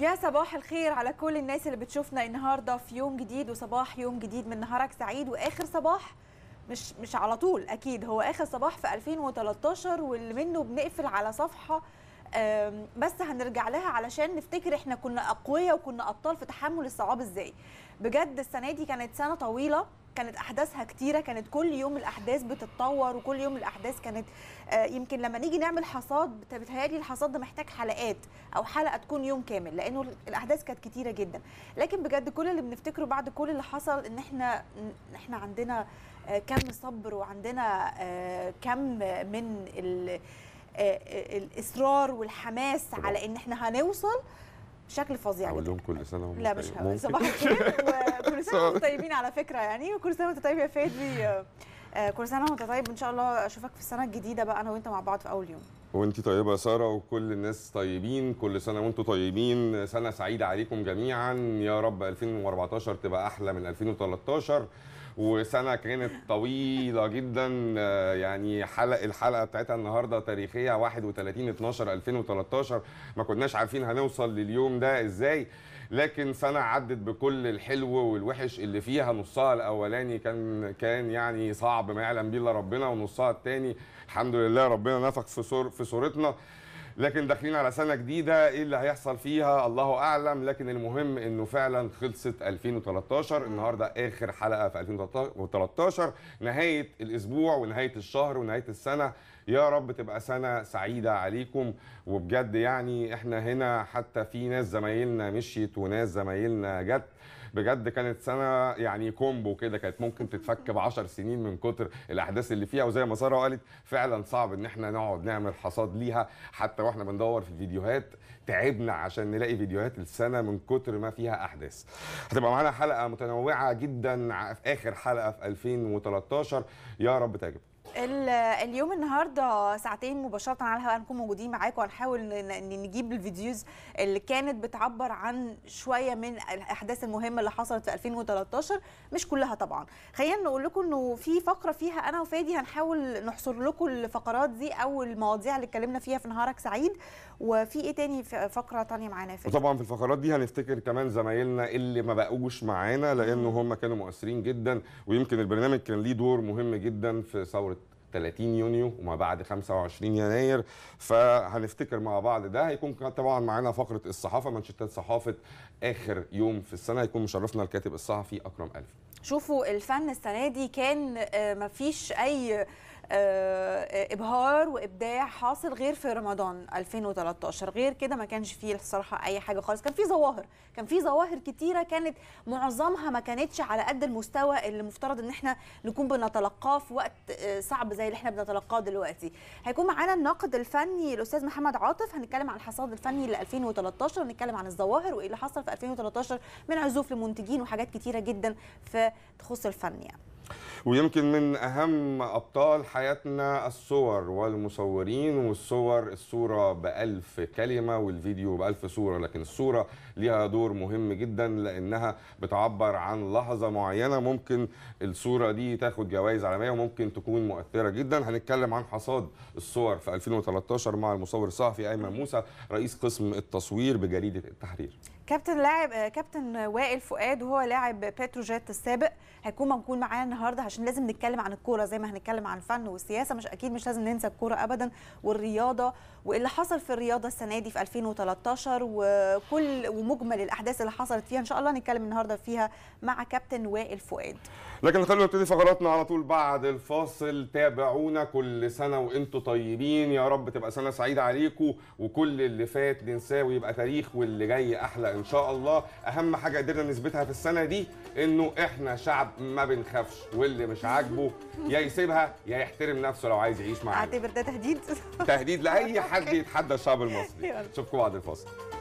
يا صباح الخير على كل الناس اللي بتشوفنا النهارده في يوم جديد وصباح يوم جديد من نهارك سعيد، واخر صباح مش على طول، اكيد هو اخر صباح في 2013 واللي منه بنقفل على صفحه بس هنرجع لها علشان نفتكر احنا كنا اقوياء وكنا ابطال في تحمل الصعاب ازاي. بجد السنه دي كانت سنه طويله، كانت احداثها كتيره، كانت كل يوم الاحداث بتتطور وكل يوم الاحداث كانت يمكن لما نيجي نعمل حصاد بتهيألي الحصاد ده محتاج حلقات او حلقه تكون يوم كامل لانه الاحداث كانت كتيره جدا. لكن بجد كل اللي بنفتكره بعد كل اللي حصل ان احنا عندنا كم صبر وعندنا كم من الاصرار والحماس على ان احنا هنوصل بشكل فظيع. اقول لهم كل سنه وانتم طيبين. لا مش صباح الخير وكل سنه وانتم طيبين على فكره يعني، وكل سنه وانت طيب يا فادي، كل سنه وانت طيب، ان شاء الله اشوفك في السنه الجديده بقى انا وانت مع بعض في اول يوم. وانت طيبه يا ساره وكل الناس طيبين، كل سنه وانتم طيبين، سنه سعيده عليكم جميعا يا رب. 2014 تبقى احلى من 2013، وسنه كانت طويله جدا يعني الحلقه بتاعتها النهارده تاريخيه 31/12/2013، ما كناش عارفين هنوصل لليوم ده ازاي، لكن سنه عدت بكل الحلو والوحش اللي فيها. نصها الاولاني كان يعني صعب ما يعلم به الا ربنا، ونصها الثاني الحمد لله ربنا نفخ في صورتنا، لكن داخلين على سنه جديده ايه اللي هيحصل فيها الله اعلم، لكن المهم انه فعلا خلصت 2013. النهارده اخر حلقه في 2013، نهايه الاسبوع ونهايه الشهر ونهايه السنه. يا رب تبقى سنه سعيده عليكم. وبجد يعني احنا هنا حتى في ناس زمايلنا مشيت وناس زمايلنا جت، بجد كانت سنه يعني كومبو كده، كانت ممكن تتفك ب 10 سنين من كتر الاحداث اللي فيها. وزي ما ساره قالت فعلا صعب ان احنا نقعد نعمل حصاد ليها، حتى واحنا بندور في الفيديوهات تعبنا عشان نلاقي فيديوهات السنه من كتر ما فيها احداث. هتبقى معانا حلقه متنوعه جدا في اخر حلقه في 2013، يا رب تعجبكم. اليوم النهارده ساعتين مباشره على الهواء هنكون موجودين معاكم، وهنحاول نجيب الفيديوز اللي كانت بتعبر عن شويه من الاحداث المهمه اللي حصلت في 2013، مش كلها طبعا. خلينا نقول لكم انه في فقره فيها انا وفادي هنحاول نحصر لكم الفقرات دي او المواضيع اللي اتكلمنا فيها في نهارك سعيد، وفي ايه تاني فقره ثانيه معانا. وطبعا في الفقرات دي هنفتكر كمان زمايلنا اللي ما بقوش معانا لانه هم كانوا مؤثرين جدا، ويمكن البرنامج كان ليه دور مهم جدا في ثوره 30 يونيو وما بعد 25 يناير، فهنفتكر مع بعض ده. هيكون طبعا معانا فقره الصحافه، منشطات صحافه اخر يوم في السنه، هيكون مشرفنا الكاتب الصحفي اكرم ألفي. شوفوا الفن السنه دي كان مفيش اي ابهار وابداع حاصل غير في رمضان 2013، غير كده ما كانش فيه الصراحه اي حاجه خالص. كان في ظواهر كتيره كانت معظمها ما كانتش على قد المستوى اللي مفترض ان احنا نكون بنتلقاه في وقت صعب زي اللي احنا بنتلقاه دلوقتي. هيكون معانا الناقد الفني الاستاذ محمد عاطف، هنتكلم عن الحصاد الفني ل 2013، هنتكلم عن الظواهر وايه اللي حصل في 2013 من عزوف لمنتجين وحاجات كتيره جدا في تخص الفن يعني. ويمكن من أهم أبطال حياتنا الصور والمصورين، والصور الصورة بألف كلمة والفيديو بألف صورة، لكن الصورة ليها دور مهم جدا لأنها بتعبر عن لحظة معينة. ممكن الصورة دي تاخد جوائز عالمية وممكن تكون مؤثرة جدا. هنتكلم عن حصاد الصور في 2013 مع المصور الصحفي أيمن موسى رئيس قسم التصوير بجريدة التحرير. كابتن وائل فؤاد وهو لاعب بتروجيت السابق هيكون معانا النهارده عشان لازم نتكلم عن الكوره زي ما هنتكلم عن الفن والسياسه، مش اكيد مش لازم ننسى الكوره ابدا والرياضه واللي حصل في الرياضه السنه دي في 2013 ومجمل الاحداث اللي حصلت فيها ان شاء الله نتكلم النهارده فيها مع كابتن وائل فؤاد. لكن خلونا نبتدي فقراتنا على طول بعد الفاصل. تابعونا كل سنه وانتم طيبين، يا رب تبقى سنه سعيده عليكم وكل اللي فات ننساه ويبقى تاريخ واللي جاي احلى ان شاء الله. اهم حاجه قدرنا نثبتها في السنه دي انه احنا شعب ما بنخافش، واللي مش عاجبه يا يسيبها يا يحترم نفسه لو عايز يعيش معانا. اعتبر ده تهديد لاي حد يتحدى الشعب المصري. شوفكم بعد الفاصل.